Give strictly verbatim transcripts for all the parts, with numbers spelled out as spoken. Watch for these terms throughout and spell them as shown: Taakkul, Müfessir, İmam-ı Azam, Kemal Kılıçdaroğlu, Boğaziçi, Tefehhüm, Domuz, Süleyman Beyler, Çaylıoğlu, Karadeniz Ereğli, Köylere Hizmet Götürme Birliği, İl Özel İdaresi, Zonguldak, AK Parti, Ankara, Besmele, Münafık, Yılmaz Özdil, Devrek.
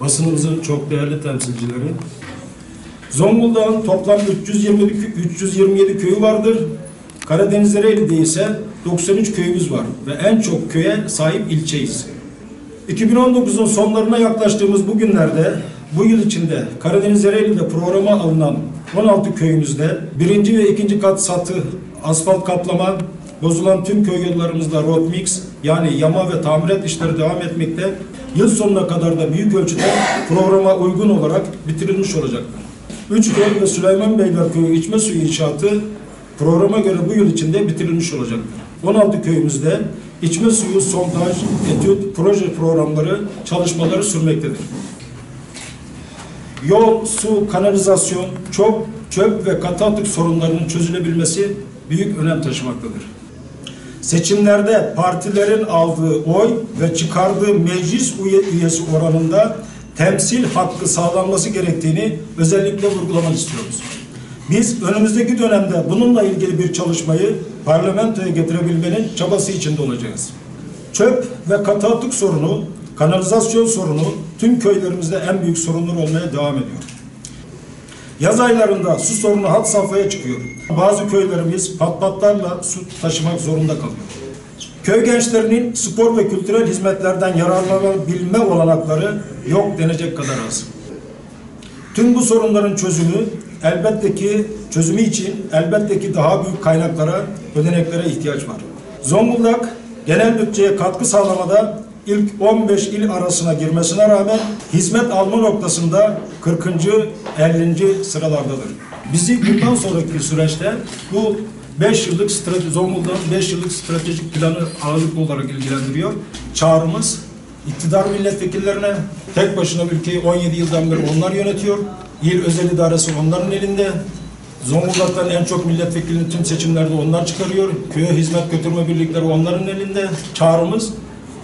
basınımızın çok değerli temsilcileri. Zonguldak'ın toplam üç yüz yirmi yedi köyü vardır. Karadeniz Ereğli'de ise doksan üç köyümüz var ve en çok köye sahip ilçeyiz. iki bin on dokuzun sonlarına yaklaştığımız bugünlerde, bu yıl içinde Karadeniz Ereğli'de programa alınan on altı köyümüzde birinci ve ikinci kat satı, asfalt kaplama, bozulan tüm köy yollarımızda road mix yani yama ve tamirat işleri devam etmekte. Yıl sonuna kadar da büyük ölçüde programa uygun olarak bitirilmiş olacaktır. Üç köy ve Süleyman Beyler köyü içme suyu inşaatı programa göre bu yıl içinde bitirilmiş olacaktır. on altı köyümüzde içme suyu, sondaj, etüt, proje programları, çalışmaları sürmektedir. Yol, su, kanalizasyon, çöp, çöp ve katı atık sorunlarının çözülebilmesi büyük önem taşımaktadır. Seçimlerde partilerin aldığı oy ve çıkardığı meclis üyesi oranında temsil hakkı sağlanması gerektiğini özellikle vurgulamak istiyoruz. Biz önümüzdeki dönemde bununla ilgili bir çalışmayı parlamentoya getirebilmenin çabası içinde olacağız. Çöp ve katı atık sorunu, kanalizasyon sorunu tüm köylerimizde en büyük sorunlar olmaya devam ediyor. Yaz aylarında su sorunu had safhaya çıkıyor. Bazı köylerimiz patpatlarla su taşımak zorunda kalıyor. Köy gençlerinin spor ve kültürel hizmetlerden yararlanabilme olanakları yok denecek kadar az. Tüm bu sorunların çözümü elbette ki çözümü için elbette ki daha büyük kaynaklara, ödeneklere ihtiyaç var. Zonguldak genel bütçeye katkı sağlamada ilk on beş il arasına girmesine rağmen hizmet alma noktasında kırkıncı ellinci sıralardadır. Bizi bundan sonraki süreçte bu beş yıllık strateji, Zonguldak'ın beş yıllık stratejik planı ağırlıklı olarak ilgilendiriyor. Çağrımız iktidar milletvekillerine, tek başına ülkeyi on yedi yıldan beri onlar yönetiyor. İl özel idaresi onların elinde. Zonguldak'tan en çok milletvekilini tüm seçimlerde onlar çıkarıyor. Köye hizmet götürme birlikleri onların elinde. Çağrımız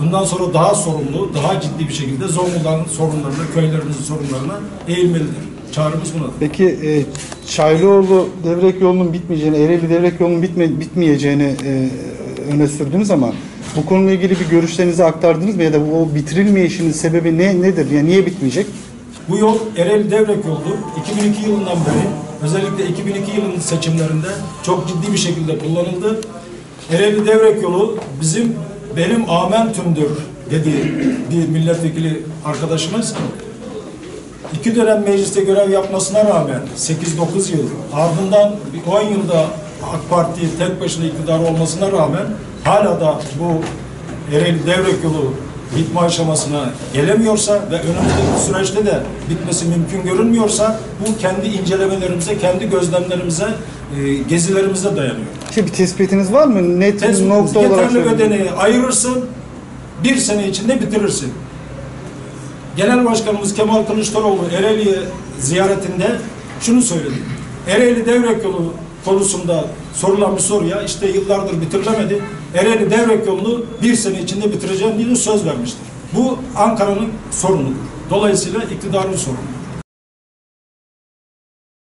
bundan sonra daha sorumlu, daha ciddi bir şekilde Zonguldak'ın sorunlarına, köylerimizin sorunlarına eğilmelidir. Çağrımız buna. Peki e, Çaylıoğlu Devrek yolunun bitmeyeceğini, Ereğli Devrek yolunun bitme, bitmeyeceğini e, öne sürdünüz ama bu konuyla ilgili bir görüşlerinizi aktardınız mı ya da o bitirilmeyişinin sebebi ne nedir? Yani niye bitmeyecek? Bu yol Ereğli Devrek yolu iki bin iki yılından beri özellikle iki bin iki yılının seçimlerinde çok ciddi bir şekilde kullanıldı. Ereğli Devrek yolu bizim benim amentümdür dediği bir milletvekili arkadaşımız iki dönem mecliste görev yapmasına rağmen sekiz dokuz yıl ardından on yılda AK Parti tek başına iktidar olmasına rağmen hala da bu Ereğli Devrek yolu bitme aşamasına gelemiyorsa ve önümüzdeki süreçte de bitmesi mümkün görünmüyorsa bu kendi incelemelerimize, kendi gözlemlerimize, gezilerimize dayanıyor. Şimdi bir tespitiniz var mı? Net bir nokta olarak yeterli ödeneği ayırırsın, bir sene içinde bitirirsin. Genel Başkanımız Kemal Kılıçdaroğlu Ereğli'ye ziyaretinde şunu söyledi. Ereğli Devrek yolu konusunda sorulan bir soruya işte yıllardır bitirilemedi. Ereğli Devrek yolunu bir sene içinde bitireceğim diye söz vermiştir. Bu Ankara'nın sorunudur. Dolayısıyla iktidarın sorunu.